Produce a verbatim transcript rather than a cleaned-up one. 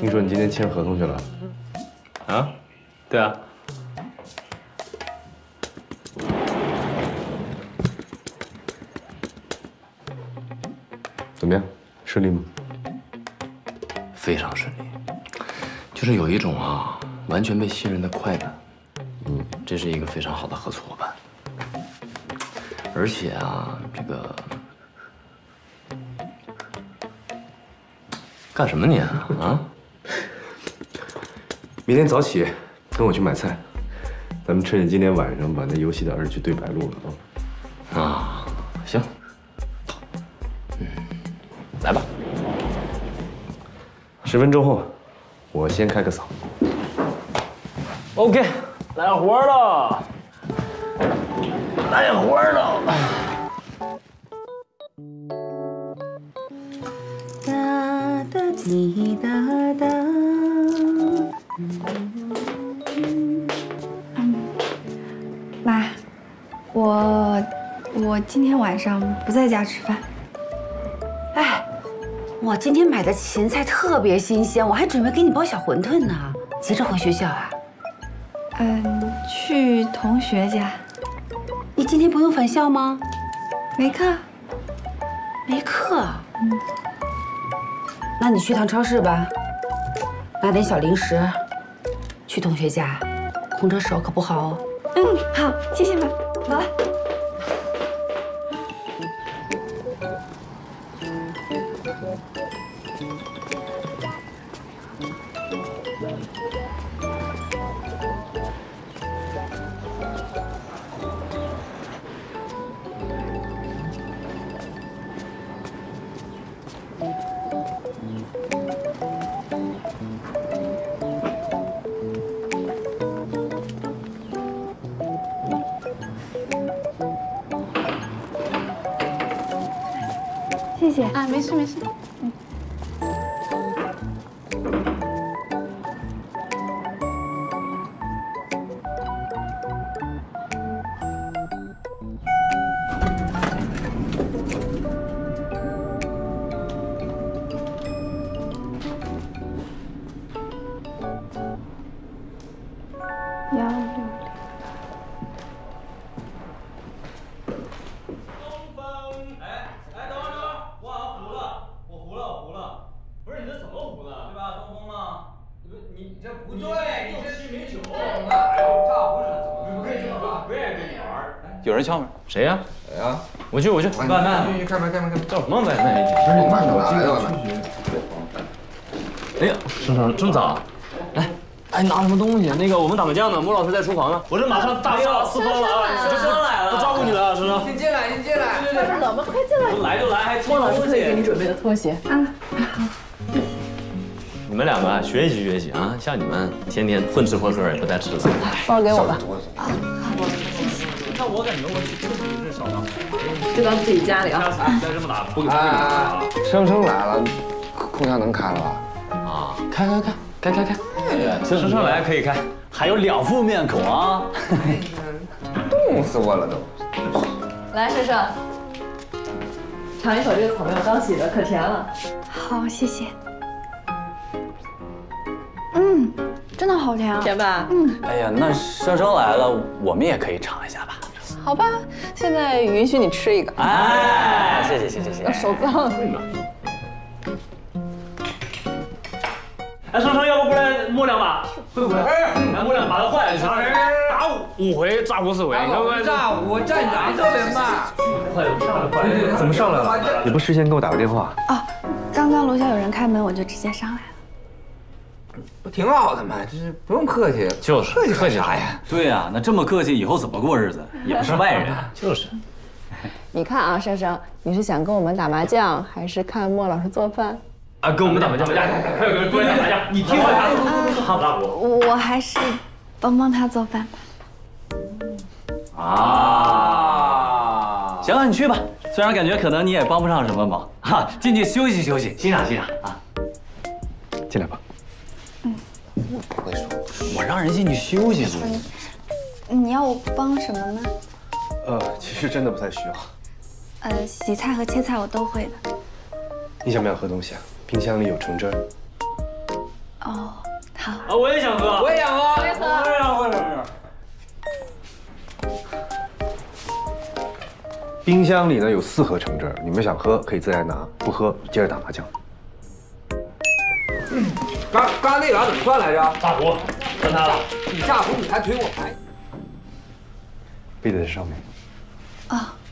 听说你今天签合同去了？啊？对啊。怎么样？顺利吗？非常顺利，就是有一种啊，完全被信任的快感。嗯，这是一个非常好的合作伙伴。而且啊，这个。 干什么你啊？啊！明天早起跟我去买菜，咱们趁着今天晚上把那游戏的二局对白录了啊！啊，行，嗯，来吧。十分钟后，我先开个扫。OK， 来活了，来活了。 滴答答，妈，我我今天晚上不在家吃饭。哎，我今天买的芹菜特别新鲜，我还准备给你包小馄饨呢。急着回学校啊？嗯，去同学家。你今天不用返校吗？没课。没课。嗯。 那你去趟超市吧，拿点小零食。去同学家，空着手可不好哦。嗯，好，谢谢妈，拿来。谢谢啊，没事没事。嗯。幺六零。 有人敲门，谁呀？谁呀？我去，我去，外卖。去去开门，开门，开门。叫什么外卖？外卖哪来的外卖？哎呀，上上这么早？来，哎，拿什么东西？那个我们打麻将呢，莫老师在厨房呢。我这马上大杀四方了啊！这上来了，都照顾你了，是不是？你进来，你进来。对对对，冷吗？快进来。来就来，还拖老师特意给你准备的拖鞋。嗯。你们两个学习学习啊，像你们天天混吃混喝也不带吃的。包给我吧。啊，好。 那我感觉我这比这少了，就当自己家里啊。再这么打，不给打了。生生来了，空调能开了吧？啊，开开开，开开开。对，生生来可以开，还有两副面孔啊。冻死我了都。来，生生，尝一口这个草莓，我刚洗的，可甜了。好，谢谢。嗯，真的好甜啊。甜吧？嗯。哎呀，那生生来了，我们也可以尝一下吧。 好吧，现在允许你吃一个。哎，谢谢谢谢谢谢。手脏了。哎，生生，要不过来摸两把，会不会？来摸两把，都坏了。打五五回，炸五四回。炸五，炸哪特别慢？快快快！怎么上来了？你不事先给我打个电话？啊，刚刚楼下有人开门，我就直接上来了。 不挺好的吗？就是不用客气，就是客气客气啥呀？对呀、啊，那这么客气，以后怎么过日子？也不是外人，就是。你看啊，珊珊，你是想跟我们打麻将，还是看莫老师做饭？啊，跟我们打麻将，麻将，快快过来打麻将！你听我，他不打我，我还是帮帮他做饭吧。啊，行啊，你去吧。虽然感觉可能你也帮不上什么忙，哈，进去休息休息，欣赏欣赏啊。进来吧。 我不会说，我让人进去休息呢。你要我帮什么呢？呃，其实真的不太需要。呃，洗菜和切菜我都会的。你想不想喝东西啊？冰箱里有橙汁。哦，好。啊，我也想喝，我也想喝，我也喝，我也想喝，我也想喝。 冰箱里呢有四盒橙汁，你们想喝可以自然拿，不喝接着打麻将。嗯，刚刚那把怎么算来着？炸胡，算他了。你炸胡，你还推我牌？背对在上面。啊、哦。